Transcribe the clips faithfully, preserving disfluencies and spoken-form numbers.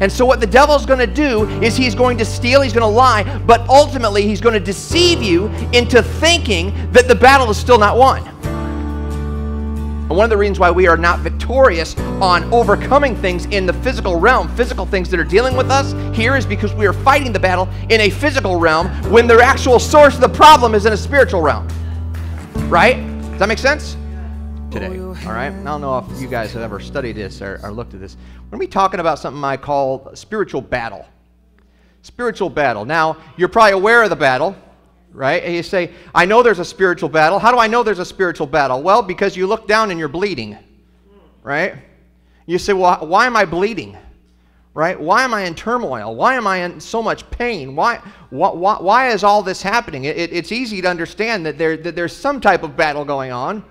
And so what the devil's going to do is he's going to steal, he's going to lie, but ultimately he's going to deceive you into thinking that the battle is still not won. And one of the reasons why we are not victorious on overcoming things in the physical realm, physical things that are dealing with us here, is because we are fighting the battle in a physical realm when the actual source of the problem is in a spiritual realm. Right? Does that make sense? Today, all right? I don't know if you guys have ever studied this or, or looked at this. We're going to be talking about something I call spiritual battle. Spiritual battle. Now, you're probably aware of the battle, right? And you say, I know there's a spiritual battle. How do I know there's a spiritual battle? Well, because you look down and you're bleeding, right? You say, well, why am I bleeding, right? Why am I in turmoil? Why am I in so much pain? Why, why, why is all this happening? It, it, it's easy to understand that, there, that there's some type of battle going on.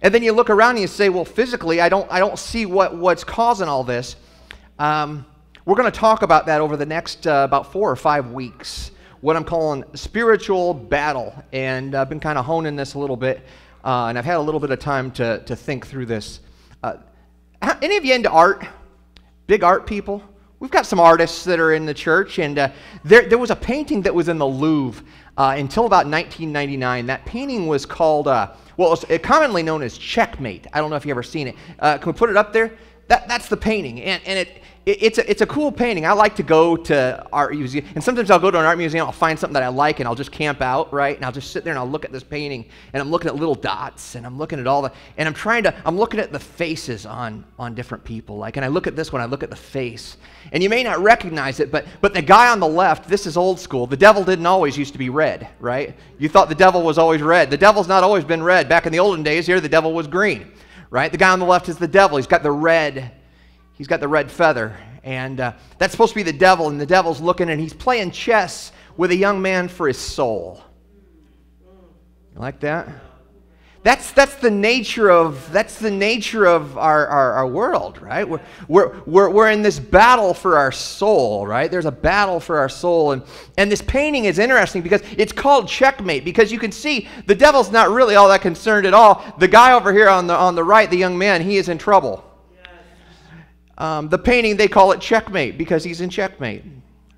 And then you look around and you say, well, physically, I don't, I don't see what, what's causing all this. Um, we're going to talk about that over the next uh, about four or five weeks, what I'm calling spiritual battle. And I've been kind of honing this a little bit, uh, and I've had a little bit of time to, to think through this. Uh, any of you into art? Big art people? We've got some artists that are in the church, and uh, there, there was a painting that was in the Louvre uh, until about nineteen ninety-nine. That painting was called... Uh, Well, it's commonly known as Checkmate. I don't know if you've ever seen it. Uh, can we put it up there? That, that's the painting, and, and it, it, it's, a, it's a cool painting. I like to go to art museum, and sometimes I'll go to an art museum, I'll find something that I like, and I'll just camp out, right? And I'll just sit there and I'll look at this painting, and I'm looking at little dots, and I'm looking at all the, and I'm trying to, I'm looking at the faces on, on different people. Like, and I look at this one, I look at the face, and you may not recognize it, but, but the guy on the left, this is old school. The devil didn't always used to be red, right? You thought the devil was always red. The devil's not always been red. Back in the olden days here, the devil was green, right? The guy on the left is the devil. He's got the red, he's got the red feather, and uh, that's supposed to be the devil, and the devil's looking, and he's playing chess with a young man for his soul. You like that? That's, that's the nature of, that's the nature of our, our, our world, right? We're, we're, we're, we're in this battle for our soul, right? There's a battle for our soul. And, and this painting is interesting because it's called Checkmate, because you can see the devil's not really all that concerned at all. The guy over here on the, on the right, the young man, he is in trouble. Um, the painting, they call it Checkmate because he's in checkmate.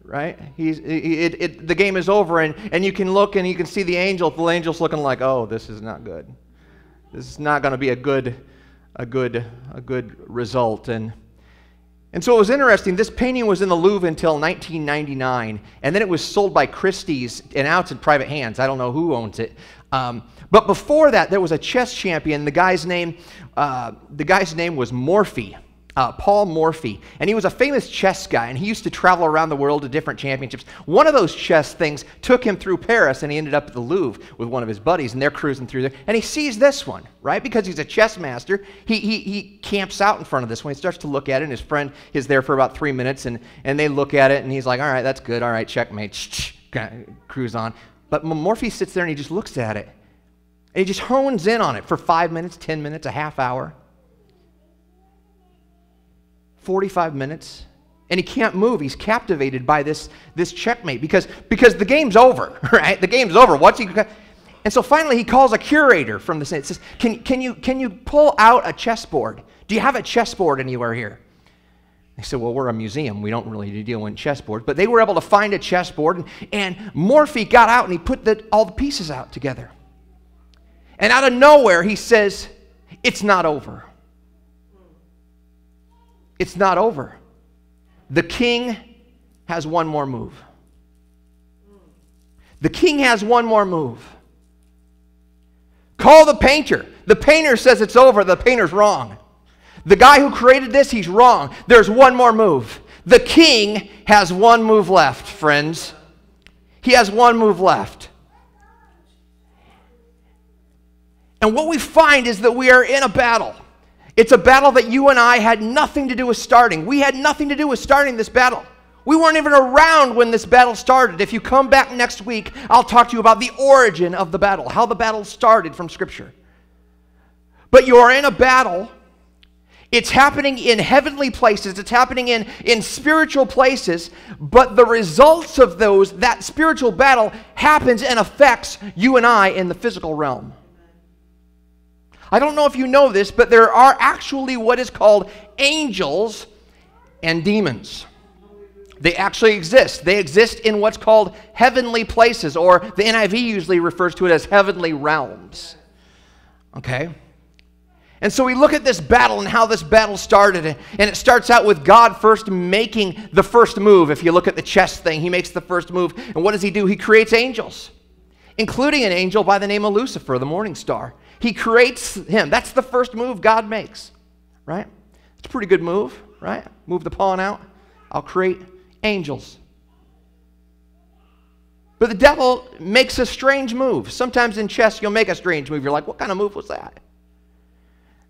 Right? He's, it, it, the game is over, and, and you can look and you can see the angel. The angel's looking like, oh, this is not good. This is not going to be a good, a good, a good result. And, and so it was interesting. This painting was in the Louvre until nineteen ninety-nine, and then it was sold by Christie's, and now it's in private hands. I don't know who owns it. Um, but before that, there was a chess champion. The guy's name, uh, the guy's name was Morphy. Uh, Paul Morphy, and he was a famous chess guy, and he used to travel around the world to different championships. One of those chess things took him through Paris, and he ended up at the Louvre with one of his buddies, and they're cruising through there, and he sees this one, right? Because he's a chess master, he, he, he camps out in front of this one. He starts to look at it, and his friend is there for about three minutes, and, and they look at it, and he's like, all right, that's good, all right, checkmate, shh, shh, cruise on. But Morphy sits there, and he just looks at it, and he just hones in on it for five minutes, ten minutes, a half hour. forty-five minutes, and he can't move. He's captivated by this, this checkmate because, because the game's over, right? The game's over. What's he? And so finally he calls a curator from the Senate. It says, can, can, you, can you pull out a chessboard? Do you have a chessboard anywhere here? They said, well, we're a museum. We don't really deal in chessboards. But they were able to find a chessboard, and, and Morphy got out, and he put the, all the pieces out together. And out of nowhere he says, it's not over. It's not over. The king has one more move. The king has one more move. Call the painter. The painter says it's over. The painter's wrong. The guy who created this, he's wrong. There's one more move. The king has one move left, friends. He has one move left. And what we find is that we are in a battle. It's a battle that you and I had nothing to do with starting. We had nothing to do with starting this battle. We weren't even around when this battle started. If you come back next week, I'll talk to you about the origin of the battle, how the battle started from Scripture. But you are in a battle. It's happening in heavenly places. It's happening in, in spiritual places. But the results of those, that spiritual battle, happens and affects you and I in the physical realm. I don't know if you know this, but there are actually what is called angels and demons. they actually exist. They exist in what's called heavenly places, or the N I V usually refers to it as heavenly realms. Okay? And so we look at this battle and how this battle started, and it starts out with God first making the first move. If you look at the chess thing, he makes the first move, and what does he do? He creates angels, including an angel by the name of Lucifer, the morning star. He creates him. That's the first move God makes, right? It's a pretty good move, right? Move the pawn out. I'll create angels. But the devil makes a strange move. Sometimes in chess, you'll make a strange move. You're like, what kind of move was that?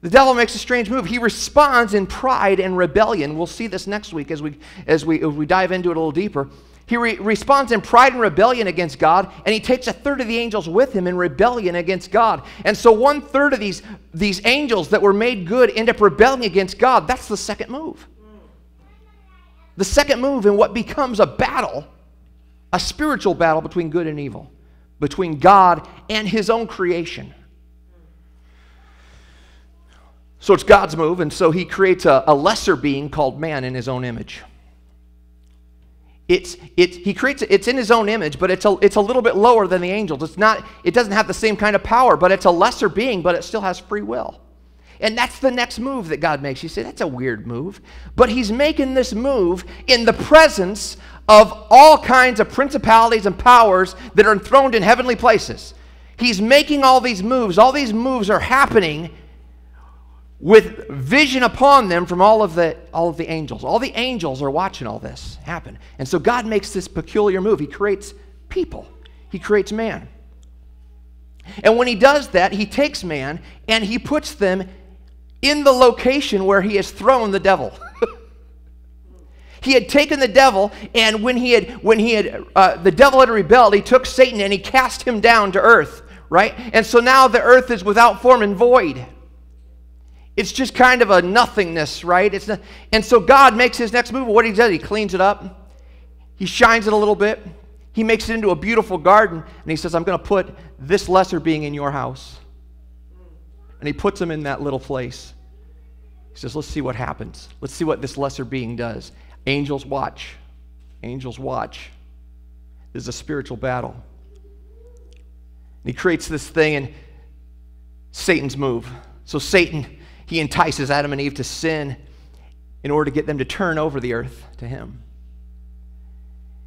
The devil makes a strange move. He responds in pride and rebellion. We'll see this next week as we, as we, as we dive into it a little deeper. He re responds in pride and rebellion against God, and he takes a third of the angels with him in rebellion against God. And so one third of these, these angels that were made good end up rebelling against God. That's the second move. The second move in what becomes a battle, a spiritual battle between good and evil, between God and his own creation. So it's God's move, and so he creates a, a lesser being called man in his own image. It's, it's, he creates, it's in his own image, but it's a, it's a little bit lower than the angels. It's not, it doesn't have the same kind of power, but it's a lesser being, but it still has free will. And that's the next move that God makes. You say, that's a weird move. But he's making this move in the presence of all kinds of principalities and powers that are enthroned in heavenly places. He's making all these moves. All these moves are happening with vision upon them from all of the all of the angels. All the angels are watching all this happen. And so God makes this peculiar move. He creates people. He creates man. And when he does that, he takes man and he puts them in the location where he has thrown the devil. He had taken the devil, and when he had when he had uh, the devil had rebelled, he took Satan and he cast him down to earth, right? And so now the earth is without form and void. It's just kind of a nothingness, right? It's not, and so God makes his next move. What he does, he cleans it up. He shines it a little bit. He makes it into a beautiful garden. And he says, I'm going to put this lesser being in your house. And he puts him in that little place. He says, let's see what happens. Let's see what this lesser being does. Angels watch. Angels watch. This is a spiritual battle. And he creates this thing, and Satan's move. So Satan, he entices Adam and Eve to sin in order to get them to turn over the earth to him.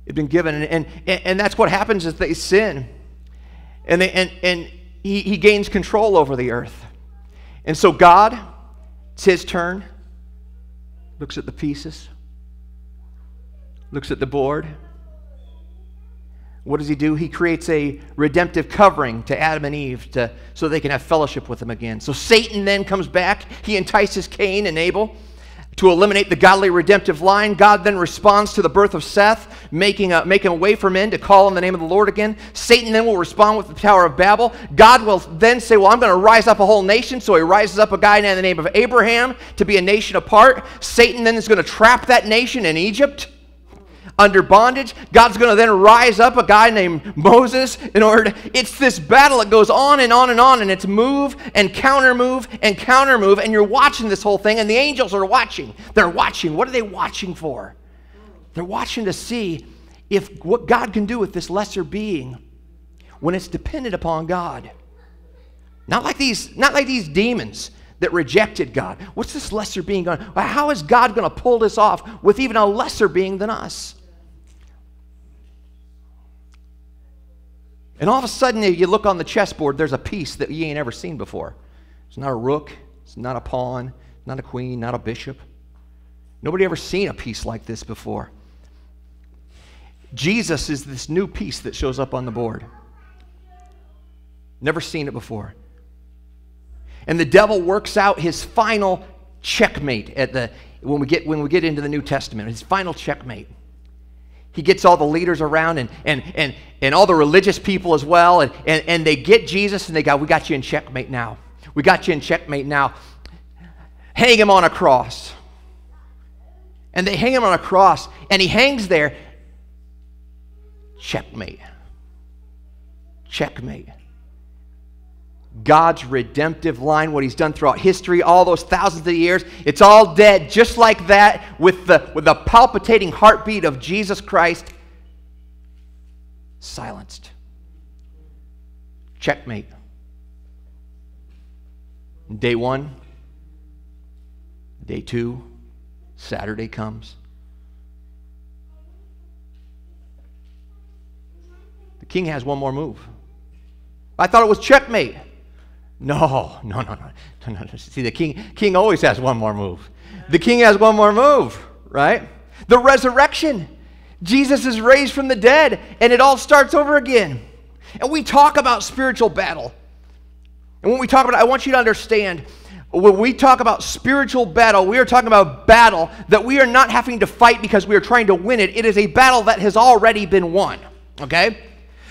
It'd been given, and, and, and that's what happens is they sin. And, they, and, and he, he gains control over the earth. And so God, it's his turn, looks at the pieces, looks at the board. What does he do? He creates a redemptive covering to Adam and Eve to, so they can have fellowship with him again. So Satan then comes back. He entices Cain and Abel to eliminate the godly redemptive line. God then responds to the birth of Seth, making a, making a way for men to call on the name of the Lord again. Satan then will respond with the Tower of Babel. God will then say, well, I'm going to rise up a whole nation. So he rises up a guy in the name of Abraham to be a nation apart. Satan then is going to trap that nation in Egypt under bondage. God's going to then rise up a guy named Moses in order to, it's this battle that goes on and on and on, and it's move and counter move and counter move, and you're watching this whole thing, and the angels are watching. They're watching. What are they watching for? They're watching to see if what God can do with this lesser being when it's dependent upon God. Not like these, not like these demons that rejected God. What's this lesser being going to, how is God going to pull this off with even a lesser being than us? And all of a sudden, you look on the chessboard, there's a piece that you ain't ever seen before. It's not a rook. It's not a pawn. Not a queen. Not a bishop. Nobody ever seen a piece like this before. Jesus is this new piece that shows up on the board. Never seen it before. And the devil works out his final checkmate at the, when, we get, when we get into the New Testament. His final checkmate. He gets all the leaders around and, and, and, and all the religious people as well. And, and, and they get Jesus and they go, we got you in checkmate now. We got you in checkmate now. Hang him on a cross. And they hang him on a cross. And he hangs there. Checkmate. Checkmate. God's redemptive line, what he's done throughout history, all those thousands of years, it's all dead just like that with the, with the palpitating heartbeat of Jesus Christ silenced. Checkmate. Day one, day two, Saturday comes. The king has one more move. I thought it was checkmate. No, no, no, no, no, no. See, the king, king always has one more move. The king has one more move, right? The resurrection. Jesus is raised from the dead, and it all starts over again. And we talk about spiritual battle. And when we talk about it, I want you to understand, when we talk about spiritual battle, we are talking about battle that we are not having to fight because we are trying to win it. It is a battle that has already been won, okay?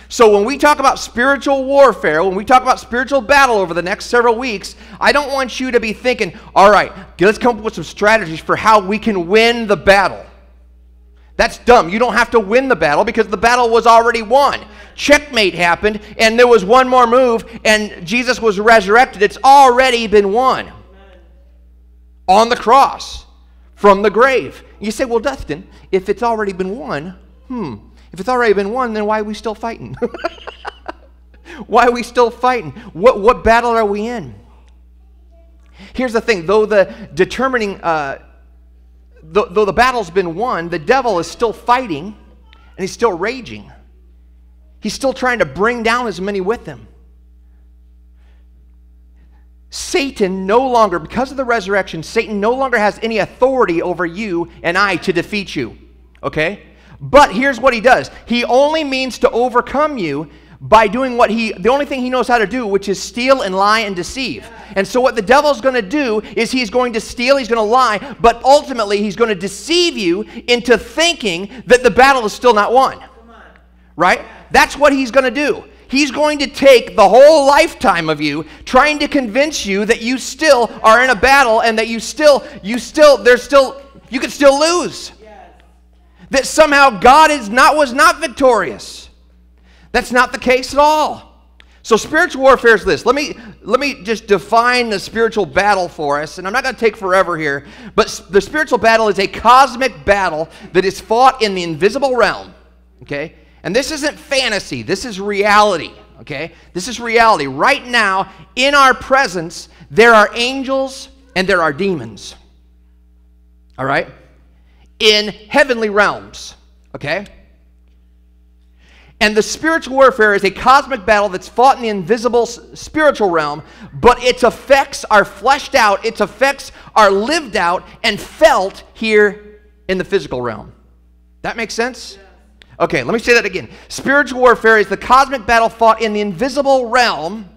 So when we talk about spiritual warfare, when we talk about spiritual battle over the next several weeks, I don't want you to be thinking, all right, let's come up with some strategies for how we can win the battle. That's dumb. You don't have to win the battle because the battle was already won. Checkmate happened, and there was one more move, and Jesus was resurrected. It's already been won. On the cross, from the grave. You say, well, Dustin, if it's already been won, hmm, if it's already been won, then why are we still fighting? Why are we still fighting? What, what battle are we in? Here's the thing. Though the determining, uh, th though the battle's been won, the devil is still fighting, and he's still raging. He's still trying to bring down as many with him. Satan no longer, because of the resurrection, Satan no longer has any authority over you and I to defeat you. Okay? But here's what he does. He only means to overcome you by doing what he, the only thing he knows how to do, which is steal and lie and deceive. And so what the devil's going to do is he's going to steal, he's going to lie, but ultimately he's going to deceive you into thinking that the battle is still not won. Right? That's what he's going to do. He's going to take the whole lifetime of you trying to convince you that you still are in a battle and that you still, you still, there's still, you can still lose. That somehow God is not, was not victorious. That's not the case at all. So spiritual warfare is this. Let me, let me just define the spiritual battle for us, and I'm not going to take forever here, but the spiritual battle is a cosmic battle that is fought in the invisible realm, okay? And this isn't fantasy. This is reality, okay? This is reality. Right now, in our presence, there are angels and there are demons, all right? In heavenly realms, okay? And the spiritual warfare is a cosmic battle that's fought in the invisible spiritual realm, but its effects are fleshed out, its effects are lived out and felt here in the physical realm. That makes sense? Okay, let me say that again. Spiritual warfare is the cosmic battle fought in the invisible realm,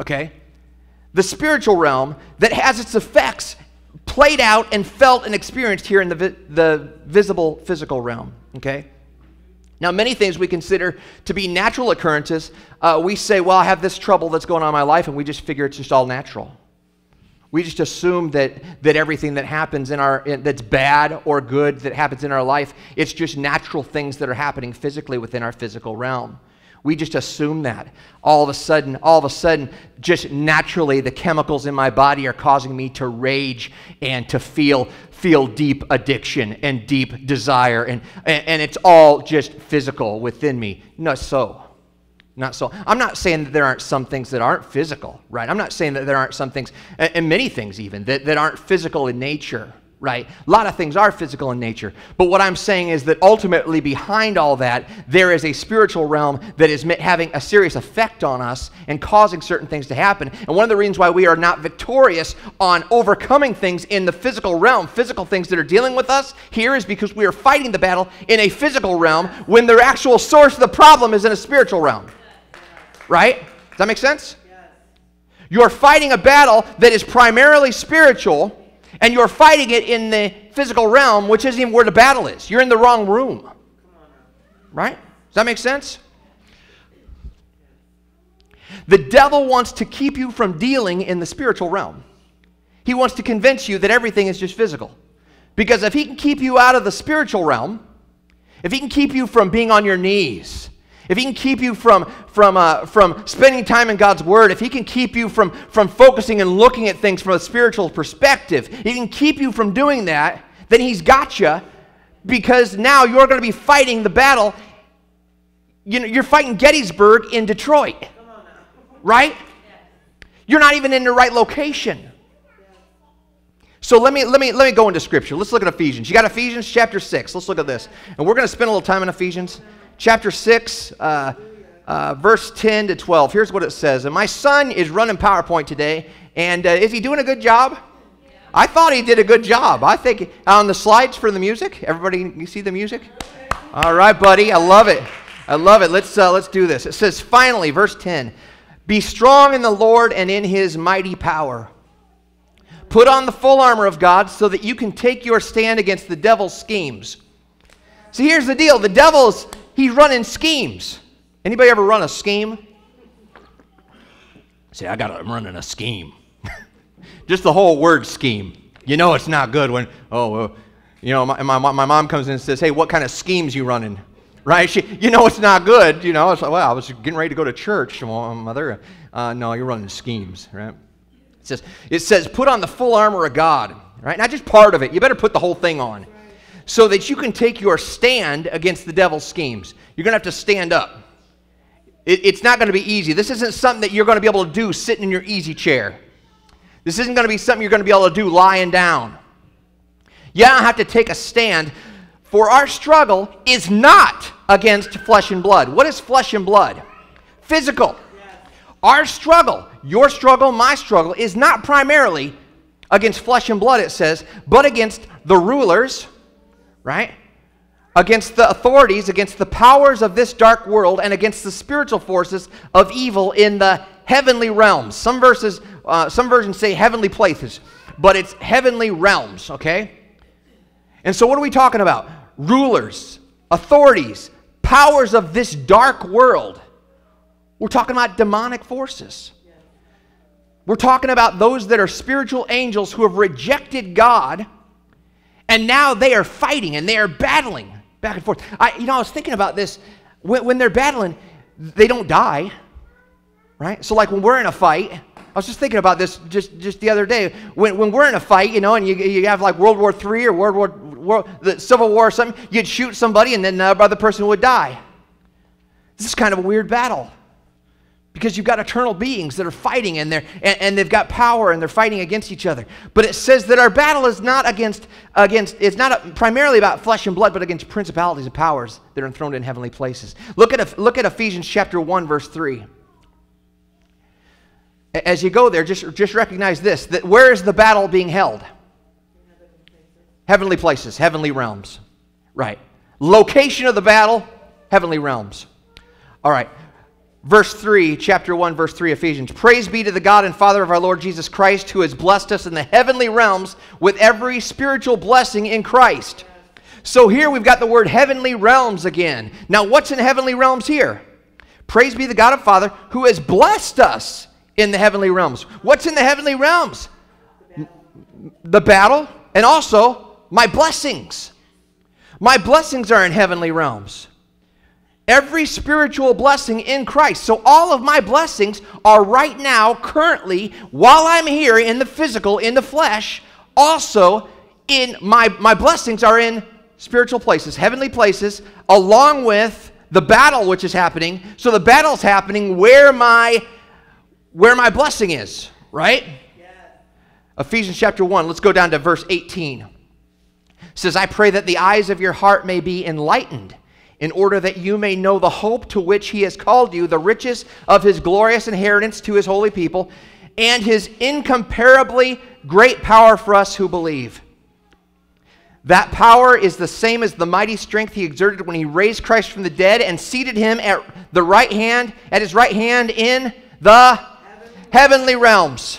okay? The spiritual realm that has its effects played out and felt and experienced here in the, vi the visible physical realm, okay? Now, many things we consider to be natural occurrences, uh, we say, well, I have this trouble that's going on in my life, and we just figure it's just all natural. We just assume that, that everything that happens in our, in, that's bad or good that happens in our life, it's just natural things that are happening physically within our physical realm. We just assume that. All of a sudden, all of a sudden, just naturally the chemicals in my body are causing me to rage and to feel, feel deep addiction and deep desire. And, and, and it's all just physical within me. Not so. Not so. I'm not saying that there aren't some things that aren't physical, right? I'm not saying that there aren't some things, and many things even, that, that aren't physical in nature, right? A lot of things are physical in nature. But what I'm saying is that ultimately behind all that, there is a spiritual realm that is having a serious effect on us and causing certain things to happen. And one of the reasons why we are not victorious on overcoming things in the physical realm, physical things that are dealing with us here, is because we are fighting the battle in a physical realm when the actual source of the problem is in a spiritual realm, right? Does that make sense? You're fighting a battle that is primarily spiritual, and you're fighting it in the physical realm, which isn't even where the battle is. You're in the wrong room. Right? Does that make sense? The devil wants to keep you from dealing in the spiritual realm. He wants to convince you that everything is just physical. Because if he can keep you out of the spiritual realm, if he can keep you from being on your knees, if he can keep you from, from, uh, from spending time in God's Word, if he can keep you from, from focusing and looking at things from a spiritual perspective, if he can keep you from doing that, then he's got you, because now you're going to be fighting the battle. You know, you're fighting Gettysburg in Detroit, right? You're not even in the right location. So let me, let me, let me go into Scripture. Let's look at Ephesians. You got Ephesians chapter six. Let's look at this. And we're going to spend a little time in Ephesians chapter six, uh, uh, verse ten to twelve. Here's what it says. And my son is running PowerPoint today. And uh, is he doing a good job? I thought he did a good job. I think on the slides for the music. Everybody, you see the music? All right, buddy. I love it. I love it. Let's, uh, let's do this. It says, finally, verse ten, be strong in the Lord and in his mighty power. Put on the full armor of God so that you can take your stand against the devil's schemes. See, here's the deal. The devil's, he's running schemes. Anybody ever run a scheme? Say, I got, I'm running a scheme. Just the whole word scheme. You know it's not good when, oh, uh, you know, my, my, my mom comes in and says, hey, what kind of schemes you running? Right? She, you know it's not good. You know, it's like, well, I was getting ready to go to church. Well, mother, uh, no, you're running schemes, right? It says, it says, put on the full armor of God, right? Not just part of it. You better put the whole thing on so that you can take your stand against the devil's schemes. You're going to have to stand up. It, it's not going to be easy. This isn't something that you're going to be able to do sitting in your easy chair. This isn't going to be something you're going to be able to do lying down. You don't have to take a stand, for our struggle is not against flesh and blood. What is flesh and blood? Physical. Our struggle, your struggle, my struggle, is not primarily against flesh and blood, it says, but against the rulers, right? Against the authorities, against the powers of this dark world, and against the spiritual forces of evil in the heavenly realms. Some verses, uh, some versions say heavenly places, but it's heavenly realms, okay? And so what are we talking about? Rulers, authorities, powers of this dark world. We're talking about demonic forces. We're talking about those that are spiritual angels who have rejected God, and now they are fighting and they are battling back and forth. I, you know, I was thinking about this. When, when they're battling, they don't die, right? So like when we're in a fight, I was just thinking about this just, just the other day. When, when we're in a fight, you know, and you, you have like World War Three or World War, World, the Civil War or something, you'd shoot somebody and then the other person would die. This is kind of a weird battle, because you've got eternal beings that are fighting and, they're, and, and they've got power and they're fighting against each other. But it says that our battle is not against, against it's not a, primarily about flesh and blood, but against principalities and powers that are enthroned in heavenly places. Look at, look at Ephesians chapter one, verse three. As you go there, just, just recognize this, that where is the battle being held? Heavenly places, heavenly realms. Right. Location of the battle, heavenly realms. All right. Verse three, chapter one, verse three, Ephesians. Praise be to the God and Father of our Lord Jesus Christ, who has blessed us in the heavenly realms with every spiritual blessing in Christ. So here we've got the word heavenly realms again. Now what's in heavenly realms here? Praise be the God and Father who has blessed us in the heavenly realms. What's in the heavenly realms? The battle, the battle and also my blessings. My blessings are in heavenly realms. Every spiritual blessing in Christ. So all of my blessings are right now, currently, while I'm here in the physical, in the flesh, also in my, my blessings are in spiritual places, heavenly places, along with the battle which is happening. So the battle's happening where my, where my blessing is, right? Yeah. Ephesians chapter one, let's go down to verse eighteen. It says, I pray that the eyes of your heart may be enlightened, in order that you may know the hope to which he has called you, the riches of his glorious inheritance to his holy people, and his incomparably great power for us who believe. That power is the same as the mighty strength he exerted when he raised Christ from the dead and seated him at the right hand, at his right hand in the heavenly, heavenly realms,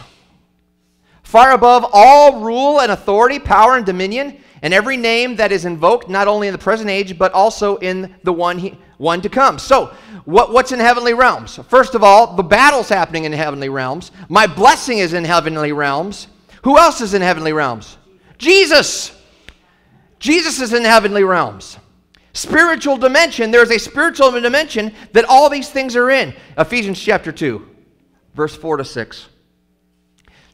far above all rule and authority, power and dominion, and every name that is invoked, not only in the present age, but also in the one, he, one to come. So, what, what's in heavenly realms? First of all, the battle's happening in heavenly realms. My blessing is in heavenly realms. Who else is in heavenly realms? Jesus. Jesus is in heavenly realms. Spiritual dimension, there's a spiritual dimension that all these things are in. Ephesians chapter two, verse four to six.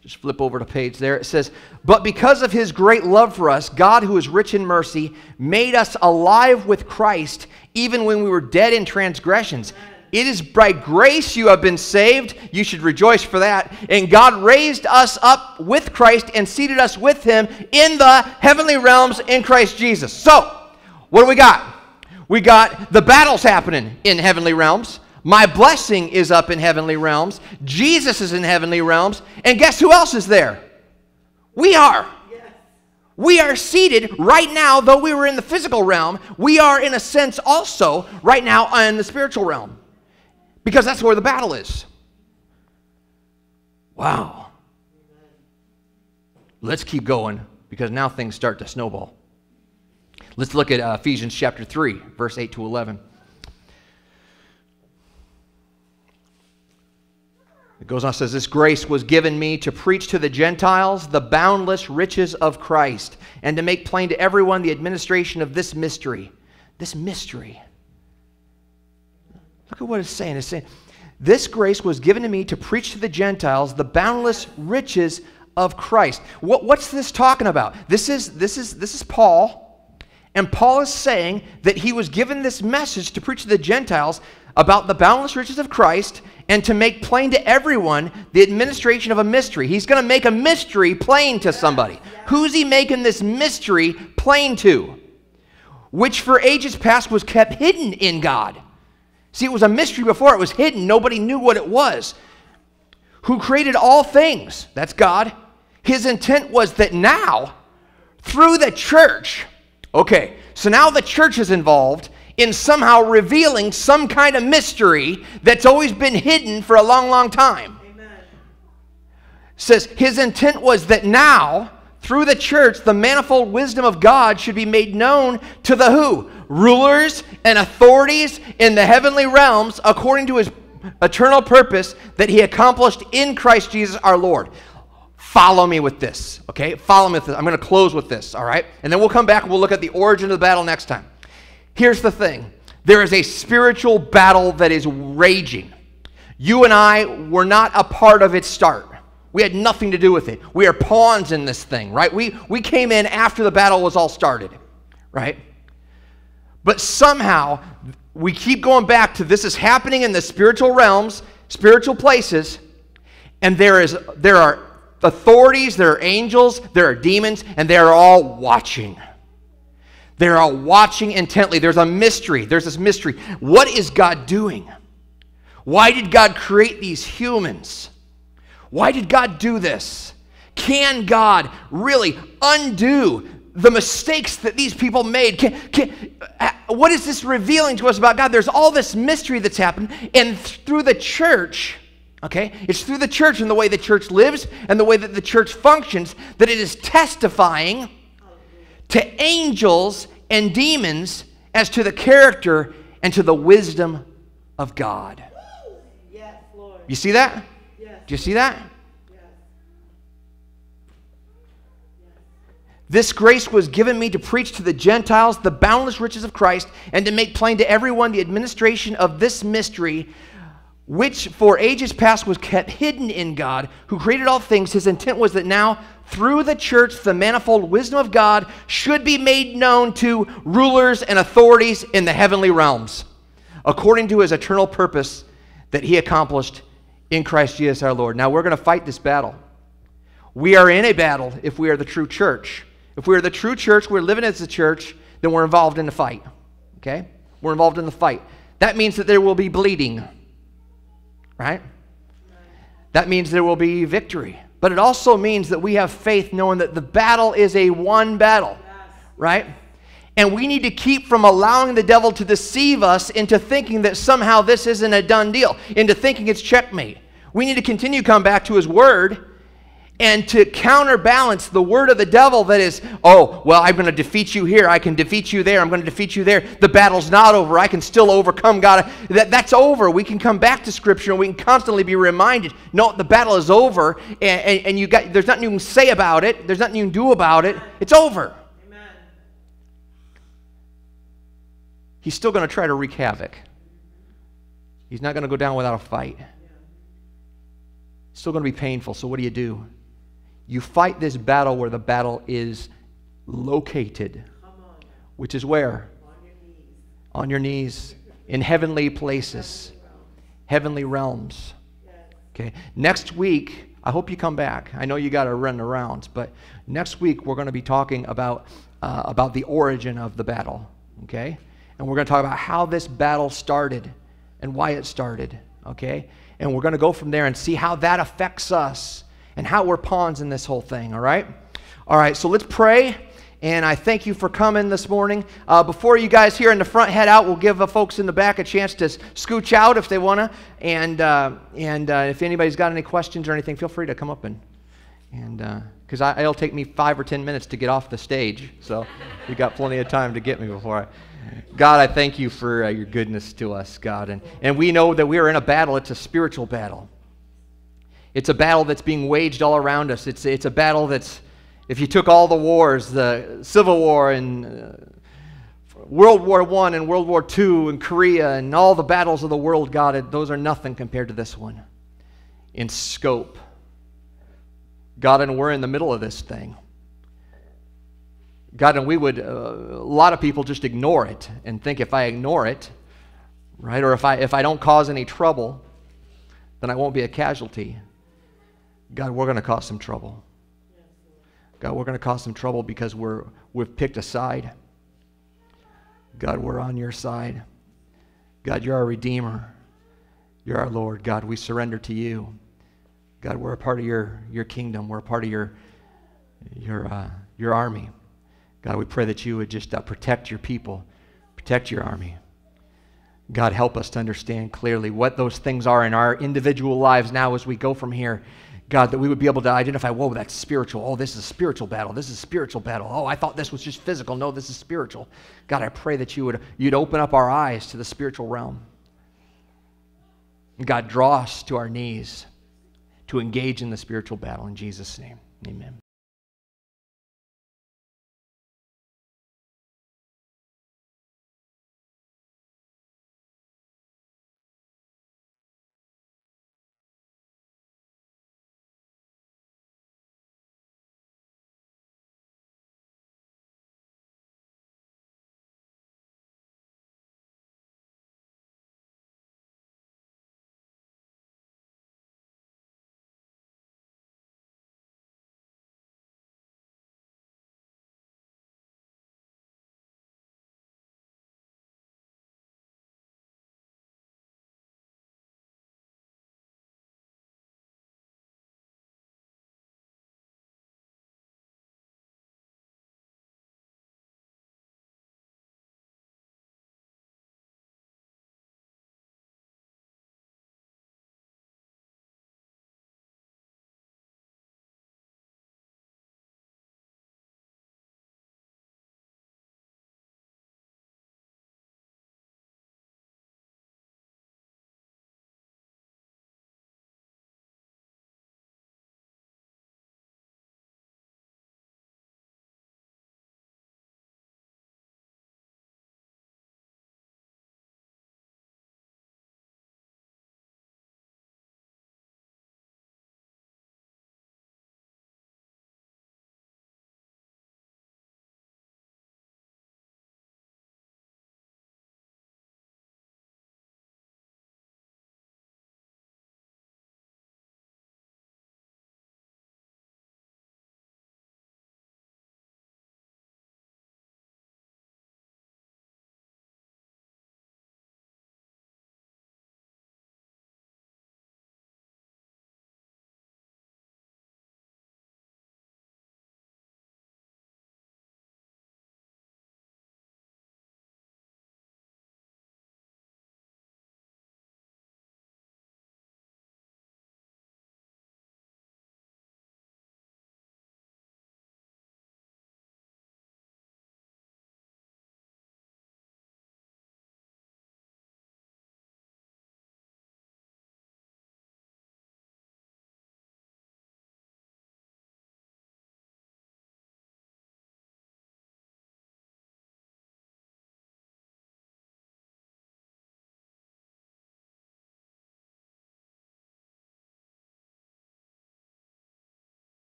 Just flip over to page there. It says, but because of his great love for us, God, who is rich in mercy, made us alive with Christ, even when we were dead in transgressions. It is by grace you have been saved. You should rejoice for that. And God raised us up with Christ and seated us with him in the heavenly realms in Christ Jesus. So, what do we got? We got the battles happening in heavenly realms. My blessing is up in heavenly realms. Jesus is in heavenly realms. And guess who else is there? We are. Yes. We are seated right now, though we were in the physical realm, we are in a sense also right now in the spiritual realm. Because that's where the battle is. Wow. Let's keep going, because now things start to snowball. Let's look at uh, Ephesians chapter three, verse eight to eleven. It goes on, says, this grace was given me to preach to the Gentiles the boundless riches of Christ, and to make plain to everyone the administration of this mystery. This mystery. Look at what it's saying. It's saying, this grace was given to me to preach to the Gentiles the boundless riches of Christ. What, what's this talking about? This is, this is, this is Paul. And Paul is saying that he was given this message to preach to the Gentiles about the boundless riches of Christ, and to make plain to everyone the administration of a mystery. He's going to make a mystery plain to somebody. Who's he making this mystery plain to? Which for ages past was kept hidden in God. See, it was a mystery before. It was hidden. Nobody knew what it was. Who created all things. That's God. His intent was that now, through the church... Okay, so now the church is involved in somehow revealing some kind of mystery that's always been hidden for a long, long time. Amen. It says, his intent was that now, through the church, the manifold wisdom of God should be made known to the who? Rulers and authorities in the heavenly realms, according to his eternal purpose that he accomplished in Christ Jesus our Lord. Follow me with this, okay? Follow me with this. I'm going to close with this, all right? And then we'll come back and we'll look at the origin of the battle next time. Here's the thing. There is a spiritual battle that is raging. You and I were not a part of its start. We had nothing to do with it. We are pawns in this thing, right? We, we came in after the battle was all started, right? But somehow, we keep going back to this is happening in the spiritual realms, spiritual places, and there is there are authorities, there are angels, there are demons, and they are all watching. They are all watching intently. There's a mystery. There's this mystery. What is God doing? Why did God create these humans? Why did God do this? Can God really undo the mistakes that these people made? Can, can, what is this revealing to us about God? There's all this mystery that's happened, and through the church... Okay? It's through the church and the way the church lives and the way that the church functions that it is testifying to angels and demons as to the character and to the wisdom of God. Yes, Lord. You see that? Yes. Do you see that? Yes. This grace was given me to preach to the Gentiles the boundless riches of Christ, and to make plain to everyone the administration of this mystery, which for ages past was kept hidden in God, who created all things. His intent was that now, through the church, the manifold wisdom of God should be made known to rulers and authorities in the heavenly realms, according to his eternal purpose that he accomplished in Christ Jesus our Lord. Now, we're going to fight this battle. We are in a battle if we are the true church. If we are the true church, we're living as the church, then we're involved in the fight. Okay? We're involved in the fight. That means that there will be bleeding. Right? That means there will be victory. But it also means that we have faith knowing that the battle is a one battle. Right? And we need to keep from allowing the devil to deceive us into thinking that somehow this isn't a done deal, into thinking it's checkmate. We need to continue to come back to his word and to counterbalance the word of the devil that is, oh, well, I'm going to defeat you here. I can defeat you there. I'm going to defeat you there. The battle's not over. I can still overcome God. That, that's over. We can come back to Scripture, and we can constantly be reminded, no, the battle is over, and, and, and you got, there's nothing you can say about it. There's nothing you can do about it. It's over. Amen. he's still going to try to wreak havoc. He's not going to go down without a fight. It's still going to be painful. So what do you do? You fight this battle where the battle is located, which is where? On your knees, in heavenly places, heavenly realms. Okay. Next week, I hope you come back. I know you got to run around, but next week we're going to be talking about uh, about the origin of the battle. Okay, and we're going to talk about how this battle started and why it started. Okay, and we're going to go from there and see how that affects us and how we're pawns in this whole thing. All right, all right. So let's pray. And I thank you for coming this morning. Uh, before you guys here in the front head out, we'll give the folks in the back a chance to scooch out if they want to. And, uh, and uh, if anybody's got any questions or anything, feel free to come up and, and because uh, it'll take me five or ten minutes to get off the stage. So you've got plenty of time to get me before I. God, I thank you for uh, your goodness to us, God. And, and we know that we are in a battle. It's a spiritual battle. It's a battle that's being waged all around us. It's, it's a battle that's, if you took all the wars, the Civil War and uh, World War One and World War Two and Korea and all the battles of the world, God, those are nothing compared to this one in scope. God, and we're in the middle of this thing. God, and we would, uh, a lot of people just ignore it and think if I ignore it, right, or if I, if I don't cause any trouble, then I won't be a casualty. God, we're going to cause some trouble. God, we're going to cause some trouble because we're, we've picked a side. God, we're on your side. God, you're our Redeemer. You're our Lord. God, we surrender to you. God, we're a part of your, your kingdom. We're a part of your, your, uh, your army. God, we pray that you would just uh, protect your people, protect your army. God, help us to understand clearly what those things are in our individual lives now as we go from here. God, that we would be able to identify, whoa, that's spiritual. Oh, this is a spiritual battle. This is a spiritual battle. Oh, I thought this was just physical. No, this is spiritual. God, I pray that you would, you'd open up our eyes to the spiritual realm. God, draw us to our knees to engage in the spiritual battle. In Jesus' name, amen.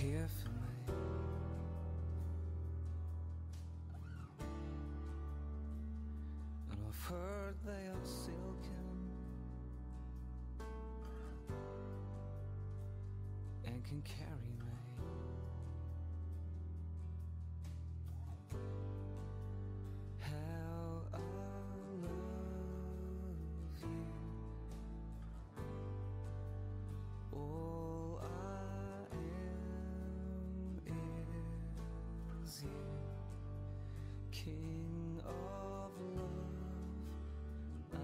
here for me. And I've heard they are silken and can carry me. How I love you. Oh, King of love, I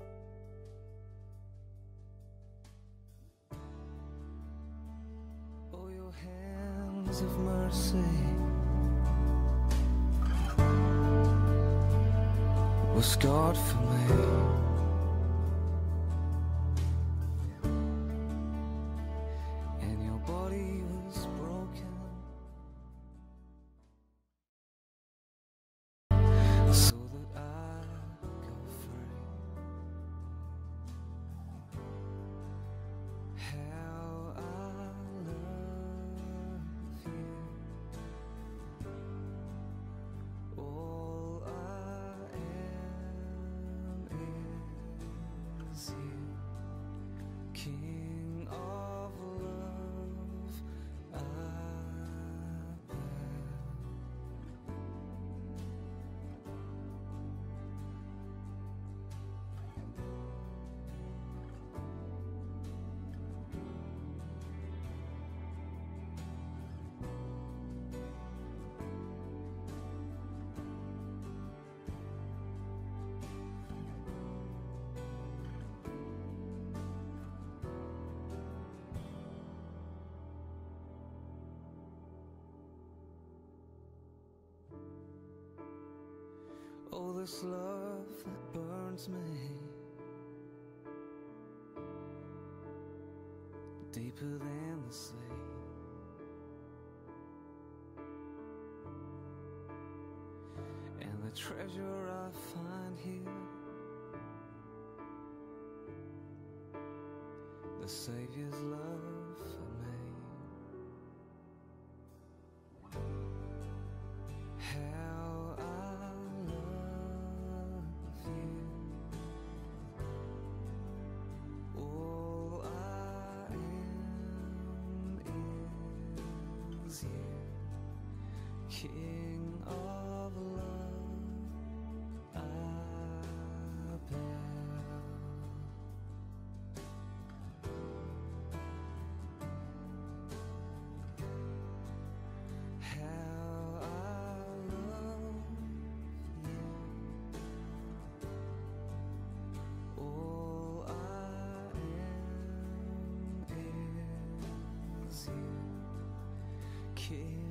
bow. Oh, your hands of mercy were scarred for me. Oh, this love that burns me deeper than the sea. And the treasure I find here, the Savior's love for me. King of love, I bow. How I love you. All I am is you, King.